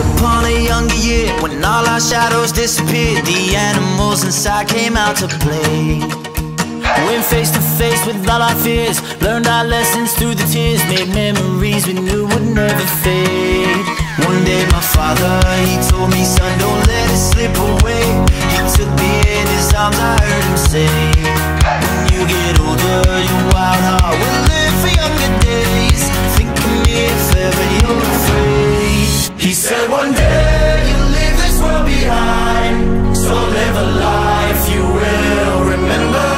upon a younger year, when all our shadows disappeared, the animals inside came out to play. Went face to face with all our fears, learned our lessons through the tears, made memories we knew would never fade. One day my father, he told me, son, don't let it slip away. He took me in his arms, I heard him say, when you get older, your wild heart will live for younger days. Think of me if ever you're afraid. He said one day you'll leave this world behind, so live a life you will remember.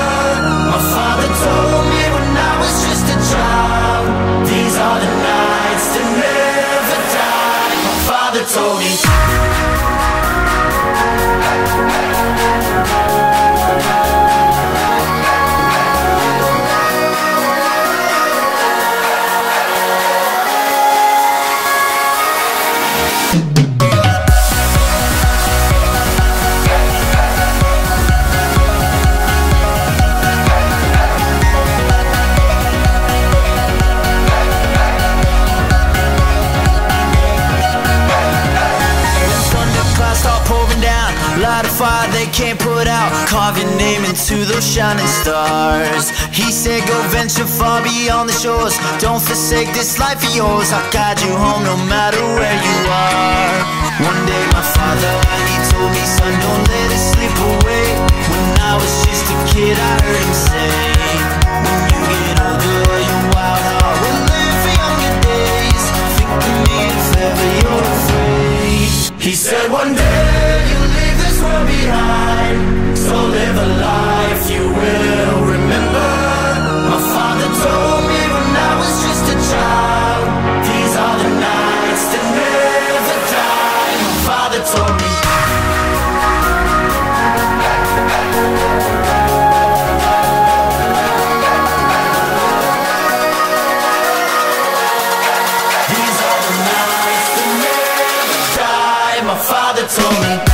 My father told me when I was just a child, these are the nights to never die. My father told me. Light a fire they can't put out, carve your name into those shining stars. He said go venture far beyond the shores, don't forsake this life of yours, I'll guide you home no matter where you are. One day my father, he told me, son, don't let it slip away. When I was just a kid, I heard him say, when you get older, your wild heart will live for younger days. Think of me if ever you're afraid. He said one day you'll leave behind, so live a life you will remember. My father told me when I was just a child, these are the nights that never die. My father told me. These are the nights that never die. My father told me.